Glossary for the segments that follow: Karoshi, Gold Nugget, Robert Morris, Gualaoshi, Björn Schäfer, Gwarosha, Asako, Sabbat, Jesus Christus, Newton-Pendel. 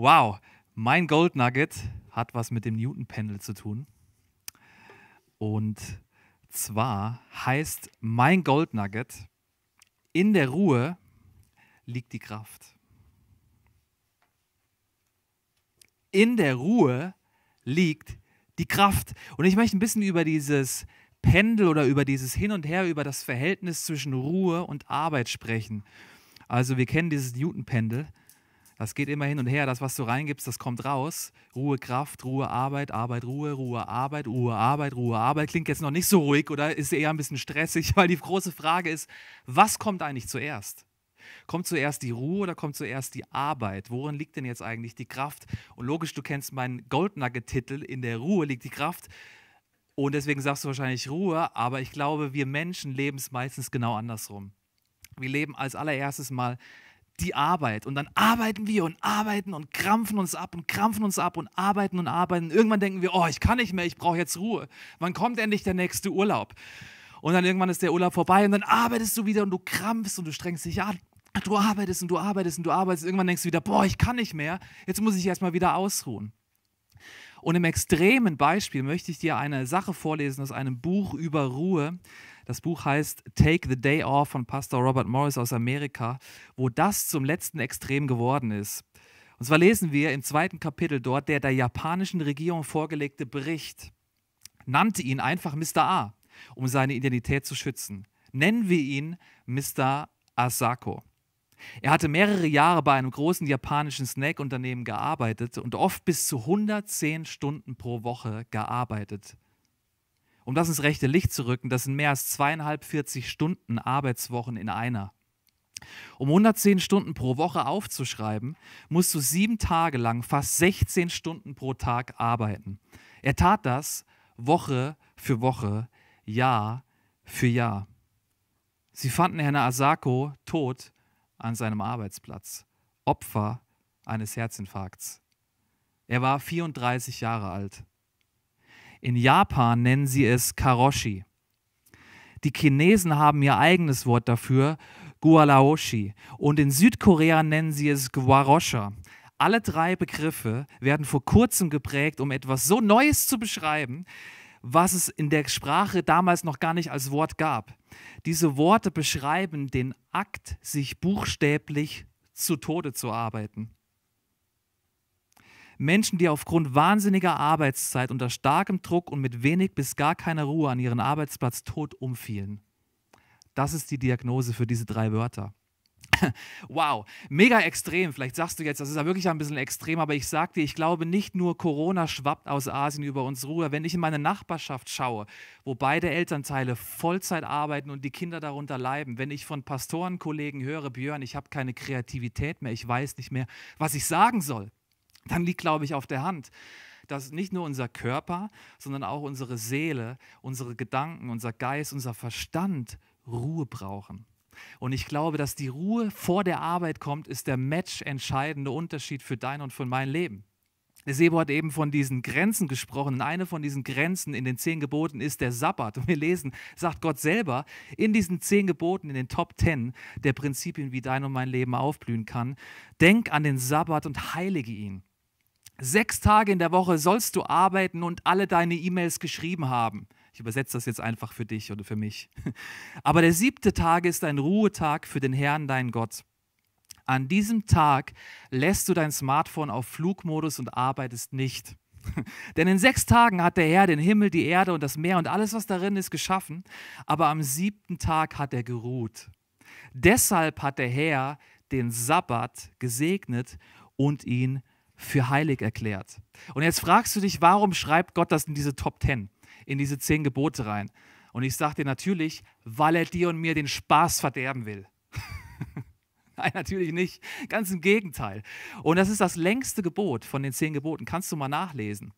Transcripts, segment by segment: wow, mein Gold Nugget hat was mit dem Newton-Pendel zu tun. Und zwar heißt mein Gold Nugget: In der Ruhe liegt die Kraft. In der Ruhe liegt die Kraft. Und ich möchte ein bisschen über dieses Pendel oder über dieses Hin und Her, über das Verhältnis zwischen Ruhe und Arbeit sprechen. Also wir kennen dieses Newton-Pendel. Das geht immer hin und her. Das, was du reingibst, das kommt raus. Ruhe, Kraft, Ruhe, Arbeit, Arbeit, Ruhe, Ruhe, Arbeit, Ruhe, Arbeit, Ruhe, Arbeit. Klingt jetzt noch nicht so ruhig oder ist eher ein bisschen stressig, weil die große Frage ist, was kommt eigentlich zuerst? Kommt zuerst die Ruhe oder kommt zuerst die Arbeit? Worin liegt denn jetzt eigentlich die Kraft? Und logisch, du kennst meinen Gold-Nugget-Titel, in der Ruhe liegt die Kraft. Und deswegen sagst du wahrscheinlich Ruhe, aber ich glaube, wir Menschen leben es meistens genau andersrum. Wir leben als allererstes mal die Arbeit und dann arbeiten wir und arbeiten und krampfen uns ab und arbeiten und arbeiten. Irgendwann denken wir, oh, ich kann nicht mehr, ich brauche jetzt Ruhe. Wann kommt endlich der nächste Urlaub? Und dann irgendwann ist der Urlaub vorbei und dann arbeitest du wieder und du krampfst und du strengst dich an. Du arbeitest und du arbeitest und du arbeitest. Irgendwann denkst du wieder, boah, ich kann nicht mehr, jetzt muss ich erstmal wieder ausruhen. Und im extremen Beispiel möchte ich dir eine Sache vorlesen aus einem Buch über Ruhe. Das Buch heißt Take the Day Off von Pastor Robert Morris aus Amerika, wo das zum letzten Extrem geworden ist. Und zwar lesen wir im 2. Kapitel dort, der japanischen Regierung vorgelegte Bericht nannte ihn einfach Mr. A, um seine Identität zu schützen. Nennen wir ihn Mr. Asako. Er hatte mehrere Jahre bei einem großen japanischen Snack-Unternehmen gearbeitet und oft bis zu 110 Stunden pro Woche gearbeitet. Um das ins rechte Licht zu rücken, das sind mehr als 40 Stunden Arbeitswochen in einer. Um 110 Stunden pro Woche aufzuschreiben, musst du 7 Tage lang fast 16 Stunden pro Tag arbeiten. Er tat das Woche für Woche, Jahr für Jahr. Sie fanden Herrn Asako tot an seinem Arbeitsplatz, Opfer eines Herzinfarkts. Er war 34 Jahre alt. In Japan nennen sie es Karoshi. Die Chinesen haben ihr eigenes Wort dafür, Gualaoshi. Und in Südkorea nennen sie es Gwarosha. Alle 3 Begriffe werden vor kurzem geprägt, um etwas so Neues zu beschreiben, was es in der Sprache damals noch gar nicht als Wort gab. Diese Worte beschreiben den Akt, sich buchstäblich zu Tode zu arbeiten. Menschen, die aufgrund wahnsinniger Arbeitszeit unter starkem Druck und mit wenig bis gar keiner Ruhe an ihren Arbeitsplatz tot umfielen. Das ist die Diagnose für diese 3 Wörter. Wow, mega extrem. Vielleicht sagst du jetzt, das ist ja wirklich ein bisschen extrem, aber ich sag dir, ich glaube, nicht nur Corona schwappt aus Asien über uns rüber. Wenn ich in meine Nachbarschaft schaue, wo beide Elternteile Vollzeit arbeiten und die Kinder darunter leiden, wenn ich von Pastorenkollegen höre, Björn, ich habe keine Kreativität mehr, ich weiß nicht mehr, was ich sagen soll, dann liegt, glaube ich, auf der Hand, dass nicht nur unser Körper, sondern auch unsere Seele, unsere Gedanken, unser Geist, unser Verstand Ruhe brauchen. Und ich glaube, dass die Ruhe vor der Arbeit kommt, ist der matchentscheidende Unterschied für dein und für mein Leben. Der Sebo hat eben von diesen Grenzen gesprochen. Und eine von diesen Grenzen in den 10 Geboten ist der Sabbat. Und wir lesen, sagt Gott selber, in diesen 10 Geboten, in den Top 10 der Prinzipien, wie dein und mein Leben aufblühen kann. Denk an den Sabbat und heilige ihn. 6 Tage in der Woche sollst du arbeiten und alle deine E-Mails geschrieben haben. Ich übersetze das jetzt einfach für dich oder für mich. Aber der 7. Tag ist ein Ruhetag für den Herrn, deinen Gott. An diesem Tag lässt du dein Smartphone auf Flugmodus und arbeitest nicht. Denn in 6 Tagen hat der Herr den Himmel, die Erde und das Meer und alles, was darin ist, geschaffen. Aber am 7. Tag hat er geruht. Deshalb hat der Herr den Sabbat gesegnet und ihn für heilig erklärt. Und jetzt fragst du dich, warum schreibt Gott das in diese Top 10? In diese 10 Gebote rein. Und ich sage dir natürlich, weil er dir und mir den Spaß verderben will. Nein, natürlich nicht. Ganz im Gegenteil. Und das ist das längste Gebot von den 10 Geboten. Kannst du mal nachlesen.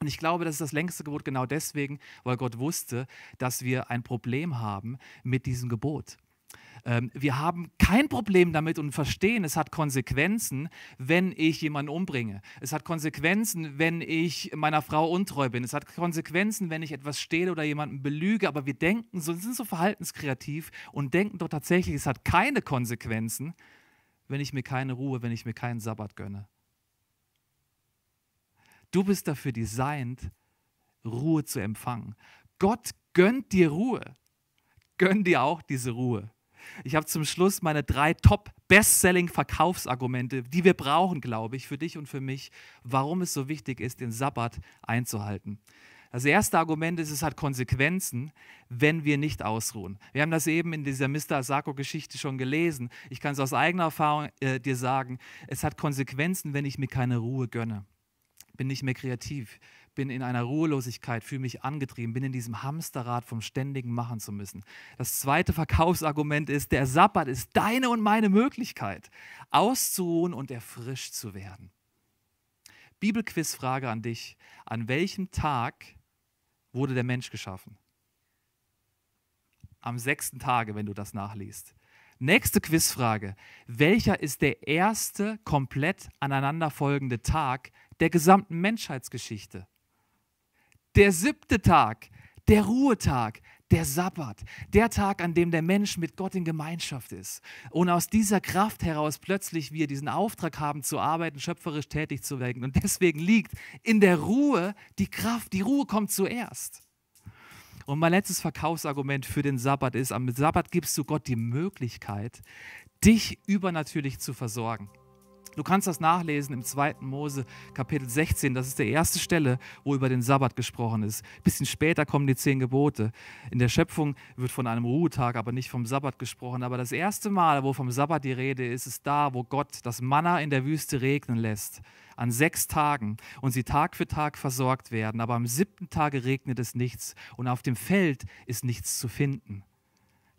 Und ich glaube, das ist das längste Gebot genau deswegen, weil Gott wusste, dass wir ein Problem haben mit diesem Gebot. Wir haben kein Problem damit und verstehen, es hat Konsequenzen, wenn ich jemanden umbringe. Es hat Konsequenzen, wenn ich meiner Frau untreu bin. Es hat Konsequenzen, wenn ich etwas stehle oder jemanden belüge. Aber wir denken, sind so verhaltenskreativ und denken doch tatsächlich, es hat keine Konsequenzen, wenn ich mir keine Ruhe, wenn ich mir keinen Sabbat gönne. Du bist dafür designt, Ruhe zu empfangen. Gott gönnt dir Ruhe. Gönn dir auch diese Ruhe. Ich habe zum Schluss meine 3 Top-Bestselling-Verkaufsargumente, die wir brauchen, glaube ich, für dich und für mich, warum es so wichtig ist, den Sabbat einzuhalten. Das erste Argument ist, es hat Konsequenzen, wenn wir nicht ausruhen. Wir haben das eben in dieser Mr. Asako-Geschichte schon gelesen. Ich kann es aus eigener Erfahrung dir sagen, es hat Konsequenzen, wenn ich mir keine Ruhe gönne. Bin nicht mehr kreativ, bin in einer Ruhelosigkeit, fühle mich angetrieben, bin in diesem Hamsterrad vom ständigen Machen zu müssen. Das zweite Verkaufsargument ist, der Sabbat ist deine und meine Möglichkeit, auszuruhen und erfrischt zu werden. Bibelquizfrage an dich. An welchem Tag wurde der Mensch geschaffen? Am 6. Tage, wenn du das nachliest. Nächste Quizfrage. Welcher ist der erste komplett aneinanderfolgende Tag der gesamten Menschheitsgeschichte? Der 7. Tag, der Ruhetag, der Sabbat, der Tag, an dem der Mensch mit Gott in Gemeinschaft ist. Und aus dieser Kraft heraus plötzlich wir diesen Auftrag haben, zu arbeiten, schöpferisch tätig zu werden. Und deswegen liegt in der Ruhe die Kraft. Die Ruhe kommt zuerst. Und mein letztes Verkaufsargument für den Sabbat ist, am Sabbat gibst du Gott die Möglichkeit, dich übernatürlich zu versorgen. Du kannst das nachlesen im 2. Mose Kapitel 16. Das ist die erste Stelle, wo über den Sabbat gesprochen ist. Ein bisschen später kommen die 10 Gebote. In der Schöpfung wird von einem Ruhetag, aber nicht vom Sabbat gesprochen. Aber das erste Mal, wo vom Sabbat die Rede ist, ist da, wo Gott das Manna in der Wüste regnen lässt. An 6 Tagen und sie Tag für Tag versorgt werden. Aber am 7. Tage regnet es nichts und auf dem Feld ist nichts zu finden.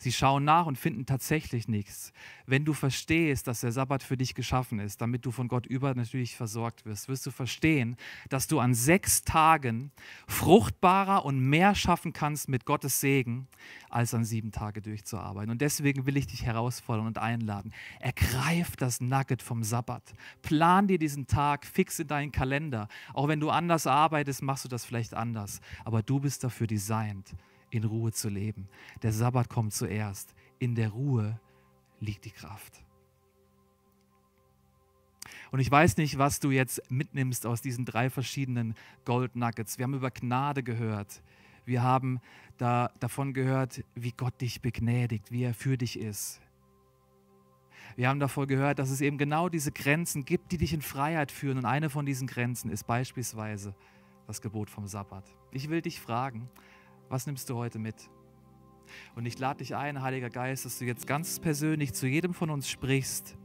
Sie schauen nach und finden tatsächlich nichts. Wenn du verstehst, dass der Sabbat für dich geschaffen ist, damit du von Gott übernatürlich versorgt wirst, wirst du verstehen, dass du an 6 Tagen fruchtbarer und mehr schaffen kannst mit Gottes Segen, als an 7 Tage durchzuarbeiten. Und deswegen will ich dich herausfordern und einladen. Ergreif das Nugget vom Sabbat. Plan dir diesen Tag fix in deinen Kalender. Auch wenn du anders arbeitest, machst du das vielleicht anders. Aber du bist dafür designt, in Ruhe zu leben. Der Sabbat kommt zuerst. In der Ruhe liegt die Kraft. Und ich weiß nicht, was du jetzt mitnimmst aus diesen 3 verschiedenen Gold Nuggets. Wir haben über Gnade gehört. Wir haben davon gehört, wie Gott dich begnädigt, wie er für dich ist. Wir haben davon gehört, dass es eben genau diese Grenzen gibt, die dich in Freiheit führen. Und eine von diesen Grenzen ist beispielsweise das Gebot vom Sabbat. Ich will dich fragen, was nimmst du heute mit? Und ich lade dich ein, Heiliger Geist, dass du jetzt ganz persönlich zu jedem von uns sprichst.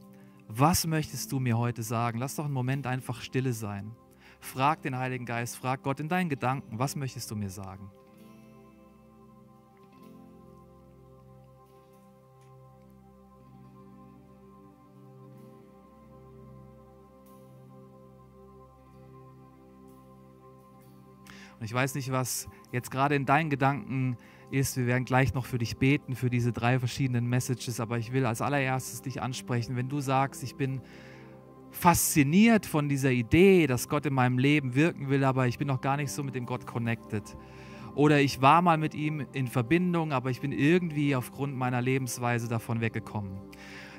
Was möchtest du mir heute sagen? Lass doch einen Moment einfach stille sein. Frag den Heiligen Geist, frag Gott in deinen Gedanken, was möchtest du mir sagen? Und ich weiß nicht, was jetzt gerade in deinen Gedanken ist. Wir werden gleich noch für dich beten, für diese 3 verschiedenen Messages. Aber ich will als allererstes dich ansprechen, wenn du sagst, ich bin fasziniert von dieser Idee, dass Gott in meinem Leben wirken will, aber ich bin noch gar nicht so mit dem Gott connected. Oder ich war mal mit ihm in Verbindung, aber ich bin irgendwie aufgrund meiner Lebensweise davon weggekommen.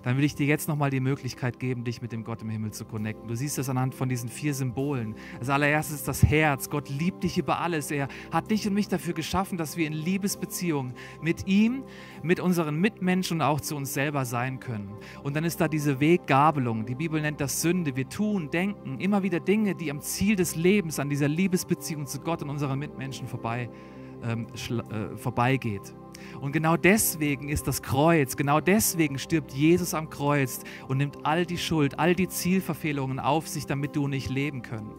Dann will ich dir jetzt nochmal die Möglichkeit geben, dich mit dem Gott im Himmel zu connecten. Du siehst das anhand von diesen 4 Symbolen. Als allererstes das Herz. Gott liebt dich über alles. Er hat dich und mich dafür geschaffen, dass wir in Liebesbeziehungen mit ihm, mit unseren Mitmenschen und auch zu uns selber sein können. Und dann ist da diese Weggabelung. Die Bibel nennt das Sünde. Wir tun, denken immer wieder Dinge, die am Ziel des Lebens, an dieser Liebesbeziehung zu Gott und unseren Mitmenschen vorbeigeht. Und genau deswegen ist das Kreuz, genau deswegen stirbt Jesus am Kreuz und nimmt all die Schuld, all die Zielverfehlungen auf sich, damit du nicht leben können.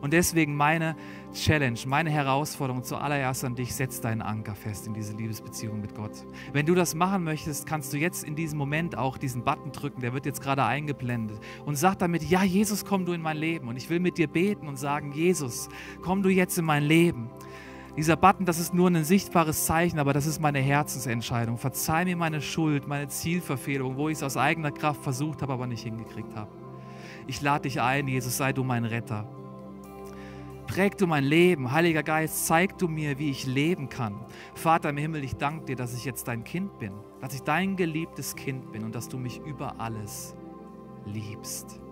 Und deswegen meine Challenge, meine Herausforderung zuallererst an dich, setz deinen Anker fest in diese Liebesbeziehung mit Gott. Wenn du das machen möchtest, kannst du jetzt in diesem Moment auch diesen Button drücken, der wird jetzt gerade eingeblendet und sag damit, ja Jesus, komm du in mein Leben und ich will mit dir beten und sagen, Jesus, komm du jetzt in mein Leben. Dieser Button, das ist nur ein sichtbares Zeichen, aber das ist meine Herzensentscheidung. Verzeih mir meine Schuld, meine Zielverfehlung, wo ich es aus eigener Kraft versucht habe, aber nicht hingekriegt habe. Ich lade dich ein, Jesus, sei du mein Retter. Präg du mein Leben, Heiliger Geist, zeig du mir, wie ich leben kann. Vater im Himmel, ich danke dir, dass ich jetzt dein Kind bin, dass ich dein geliebtes Kind bin und dass du mich über alles liebst.